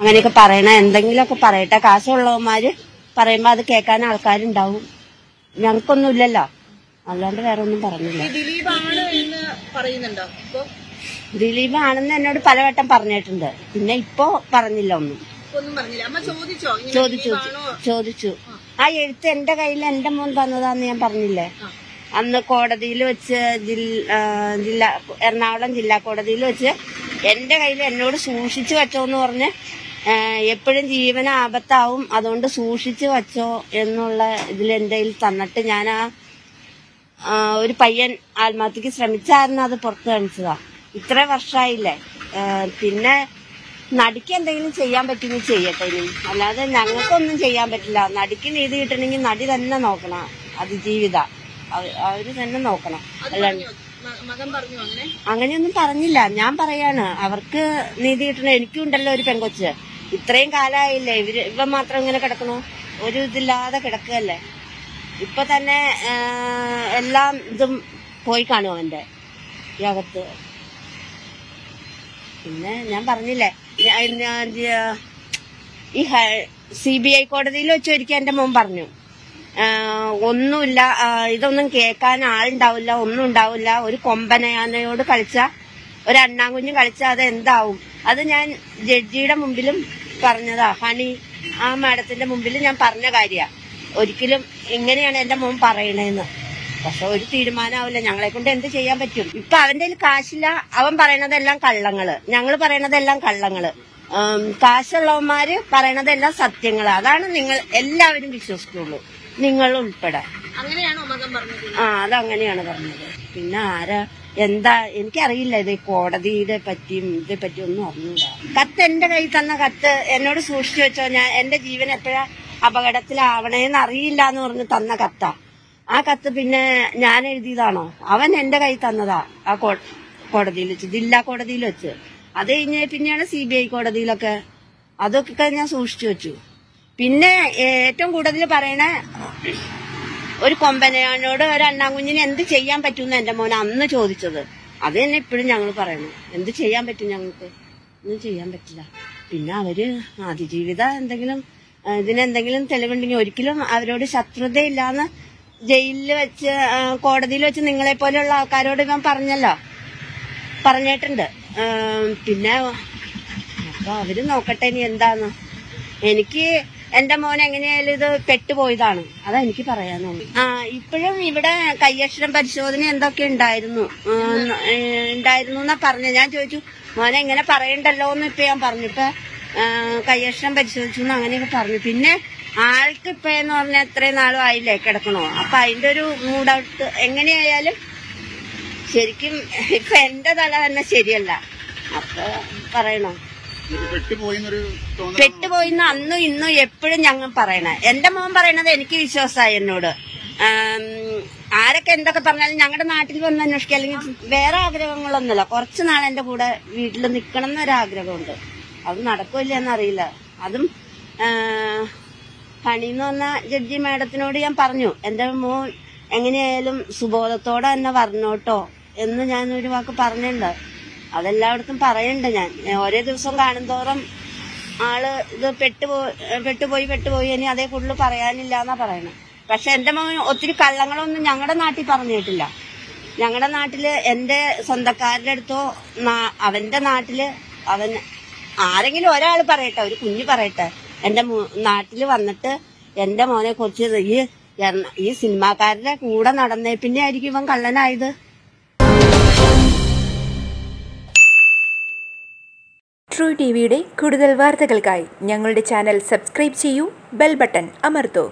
അങ്ങനെയൊക്കെ പറയണ എന്തെങ്കിലുമൊക്കെ പറയട്ടെ. കാശുള്ളവന്മാര് പറയുമ്പോ അത് കേൾക്കാൻ ആൾക്കാരുണ്ടാവും. ഞങ്ങൾക്കൊന്നും ഇല്ലല്ലോ, അല്ലാണ്ട് വേറെ ഒന്നും പറഞ്ഞില്ല. ദിലീപ് ആണെന്ന് എന്നോട് പലവട്ടം പറഞ്ഞിട്ടുണ്ട്, പിന്നെ ഇപ്പൊ പറഞ്ഞില്ല. ചോദിച്ചു. ആ എഴുത്ത് എന്റെ കയ്യിൽ എന്റെ മോൻ തന്നതാന്ന് ഞാൻ പറഞ്ഞില്ലേ. അന്ന് കോടതിയിൽ വെച്ച് എറണാകുളം ജില്ലാ കോടതിയിൽ വെച്ച് എന്റെ കയ്യിൽ എന്നോട് സൂക്ഷിച്ചു വെച്ചോന്ന് പറഞ്ഞ് എപ്പോഴും ജീവന ആപത്താവും, അതുകൊണ്ട് സൂക്ഷിച്ചു വെച്ചോ എന്നുള്ള ഇതിൽ എന്റെ കയ്യിൽ തന്നിട്ട് ഞാൻ ആ ഒരു പയ്യൻ ആത്മഹത്യക്ക് ശ്രമിച്ചായിരുന്നു, അത് പുറത്തു കാണിച്ചതാ. ഇത്ര വർഷമായില്ലേ. പിന്നെ നടിക്ക് എന്തെങ്കിലും ചെയ്യാൻ പറ്റുമെങ്കിൽ ചെയ്യട്ടെ ഇനി, അല്ലാതെ ഞങ്ങൾക്കൊന്നും ചെയ്യാൻ പറ്റില്ല. നടിക്ക് നീതി കിട്ടണമെങ്കിൽ നടി തന്നെ നോക്കണം, അതിജീവിത അവര് തന്നെ നോക്കണം. അല്ലാണ്ട് അങ്ങനെയൊന്നും പറഞ്ഞില്ല. ഞാൻ പറയാണ് അവർക്ക് നീതി കിട്ടണം. എനിക്കുണ്ടല്ലോ ഒരു പെങ്കൊച്ച്, ഇത്രയും കാലമായില്ലേ ഇവ മാത്രം ഇങ്ങനെ കിടക്കണോ, ഒരു ഇതില്ലാതെ കിടക്കുകയല്ലേ. ഇപ്പൊ തന്നെ എല്ലാം ഇതും പോയി കാണും അവന്റെ യോഗത്ത്. പിന്നെ ഞാൻ പറഞ്ഞില്ലേ, ഈ CBI കോടതിയിൽ വെച്ച് ഒരിക്കൽ എന്റെ മോൻ പറഞ്ഞു, ഒന്നുമില്ല, ഇതൊന്നും കേൾക്കാൻ ആളുണ്ടാവില്ല, ഒന്നും ഉണ്ടാവില്ല, ഒരു കൊമ്പനയാനയോട് കളിച്ച, ഒരു അണ്ണാങ്കുഞ്ഞ് കളിച്ച അത് എന്താവും. അത് ഞാൻ ജഡ്ജിയുടെ മുമ്പിലും പറഞ്ഞതാ, ഹണി ആ മാഡത്തിന്റെ മുമ്പിലും ഞാൻ പറഞ്ഞ കാര്യ. ഒരിക്കലും ഇങ്ങനെയാണ് എന്റെ മോൻ പറയണേന്ന്. പക്ഷെ ഒരു തീരുമാനമാവില്ല, ഞങ്ങളെ കൊണ്ട് എന്ത് ചെയ്യാൻ പറ്റും. ഇപ്പൊ അവന്റെ കയ്യിൽ കാശില്ല, അവൻ പറയണതെല്ലാം കള്ളങ്ങള്, ഞങ്ങൾ പറയണതെല്ലാം കള്ളങ്ങള്, കാശുള്ളവന്മാര് പറയണതെല്ലാം സത്യങ്ങള്. അതാണ് നിങ്ങൾ എല്ലാവരും വിശ്വസിക്കുള്ളൂ, നിങ്ങൾ ഉൾപ്പെടെ. ആ അതങ്ങനെയാണ് പറഞ്ഞത്. പിന്നെ ആരാ എന്താ എനിക്കറിയില്ല, ഇത് കോടതിയുടെ പറ്റിയും ഇതേ പറ്റിയും ഒന്നും അറിഞ്ഞില്ല. കത്ത് എന്റെ കയ്യിൽ തന്ന കത്ത് എന്നോട് സൂക്ഷിച്ചു വെച്ചോ, ഞാൻ എന്റെ ജീവൻ എപ്പോഴാ അപകടത്തിലാവണേന്ന് അറിയില്ല എന്ന് പറഞ്ഞ് തന്ന കത്താ. ആ കത്ത് പിന്നെ ഞാൻ എഴുതിയതാണോ, അവൻ എന്റെ കൈ തന്നതാ. ആ കോടതിയിൽ വെച്ച്, ജില്ലാ കോടതിയിൽ വെച്ച്. അത് കഴിഞ്ഞ് പിന്നെയാണ് CBI കോടതിയിലൊക്കെ, അതൊക്കെ ഞാൻ സൂക്ഷിച്ചു വെച്ചു. പിന്നെ ഏറ്റവും കൂടുതൽ പറയണ ഒരു കൊമ്പനയാനോട് ഒരു അണ്ണാങ്കുഞ്ഞിന് എന്ത് ചെയ്യാൻ പറ്റുമെന്ന് എന്റെ മോൻ അന്ന് ചോദിച്ചത്. അത് തന്നെ ഇപ്പോഴും ഞങ്ങൾ പറയണു, എന്ത് ചെയ്യാൻ പറ്റും ഞങ്ങൾക്ക്, ഒന്നും ചെയ്യാൻ പറ്റില്ല. പിന്നെ അവര് അതിജീവിത എന്തെങ്കിലും ഇതിനെന്തെങ്കിലും തെളിവുണ്ടെങ്കിൽ, ഒരിക്കലും അവരോട് ശത്രുതയില്ലാന്ന് ജയിലിൽ വെച്ച് കോടതിയിൽ വെച്ച് നിങ്ങളെ പോലെയുള്ള ആൾക്കാരോട് ഇവൻ പറഞ്ഞിട്ടുണ്ട്. പിന്നെ അപ്പൊ അവര് നോക്കട്ടെ ഇനി എന്താന്ന്. എനിക്ക് എന്റെ മോൻ എങ്ങനെയായാലും ഇത് പെട്ടുപോയതാണ്, അതാ എനിക്ക് പറയാനോ. ഇപ്പോഴും ഇവിടെ കയ്യക്ഷരം പരിശോധന എന്തൊക്കെ ഉണ്ടായിരുന്നു എന്നാ പറഞ്ഞ. ഞാൻ ചോദിച്ചു, മോനെ ഇങ്ങനെ പറയണ്ടല്ലോ എന്ന് ഇപ്പൊ ഞാൻ പറഞ്ഞിട്ട് കയ്യക്ഷരം പരിശോധിച്ചു എന്ന് അങ്ങനെയൊക്കെ പറഞ്ഞു. പിന്നെ ആൾക്ക് ഇപ്പഴെന്ന് പറഞ്ഞാൽ എത്രയും നാളും ആയില്ലേ കിടക്കണോ, അപ്പൊ അതിന്റെ ഒരു മൂഡൌട്ട്. എങ്ങനെയായാലും ശരിക്കും ഇപ്പൊ എന്റെ തല തന്നെ ശരിയല്ല. അപ്പൊ പറയണോ പെട്ടുപോയിന്ന് അന്നും ഇന്നും എപ്പോഴും ഞങ്ങൾ പറയണേ. എന്റെ മോൻ പറയണത് എനിക്ക് വിശ്വാസമായി എന്നോട്. ആരൊക്കെ എന്തൊക്കെ പറഞ്ഞാലും ഞങ്ങളുടെ നാട്ടിൽ വന്ന് അന്വേഷിക്കുക, അല്ലെങ്കിൽ വേറെ ആഗ്രഹങ്ങളൊന്നുമില്ല. കുറച്ചു നാൾ എന്റെ കൂടെ വീട്ടിൽ നിക്കണം എന്നൊരാഗ്രഹമുണ്ട്, അത് നടക്കില്ല എന്നറിയില്ല. അതും ഹണിന്ന് വന്ന ജഡ്ജി മാഡത്തിനോട് ഞാൻ പറഞ്ഞു, എന്റെ മോൻ എങ്ങനെയായാലും സുബോധത്തോടെ തന്നെ വരണോട്ടോ എന്ന് ഞാൻ ഒരു വാക്ക് പറഞ്ഞിട്ടുണ്ട്. അതെല്ലായിടത്തും പറയണ്ട് ഞാൻ. ഓരോ ദിവസം കാണുന്തോറും ആള് ഇത് പെട്ടുപോയി ഇനി അതേ കൂടുതൽ പറയാനില്ല എന്നാ പറയണേ. പക്ഷെ എന്റെ മോൻ ഒത്തിരി കള്ളങ്ങളൊന്നും ഞങ്ങളുടെ നാട്ടിൽ പറഞ്ഞിട്ടില്ല. ഞങ്ങളുടെ നാട്ടില് എന്റെ സ്വന്തക്കാരുടെ അടുത്തോ അവന്റെ നാട്ടില് അവൻ ആരെങ്കിലും ഒരാൾ പറയട്ടെ, ഒരു കുഞ്ഞ് പറയട്ടെ, എന്റെ നാട്ടില് വന്നിട്ട് എന്റെ മോനെ കുറിച്ച് ഈ സിനിമാക്കാരുടെ കൂടെ നടന്നേ പിന്നെ ആയിരിക്കും ഇവൻ കള്ളനായത്. ട്രൂ TVയുടെ കൂടുതൽ വാർത്തകൾക്കായി ഞങ്ങളുടെ ചാനൽ സബ്സ്ക്രൈബ് ചെയ്യൂ, ബെൽ ബട്ടൺ അമർത്തൂ.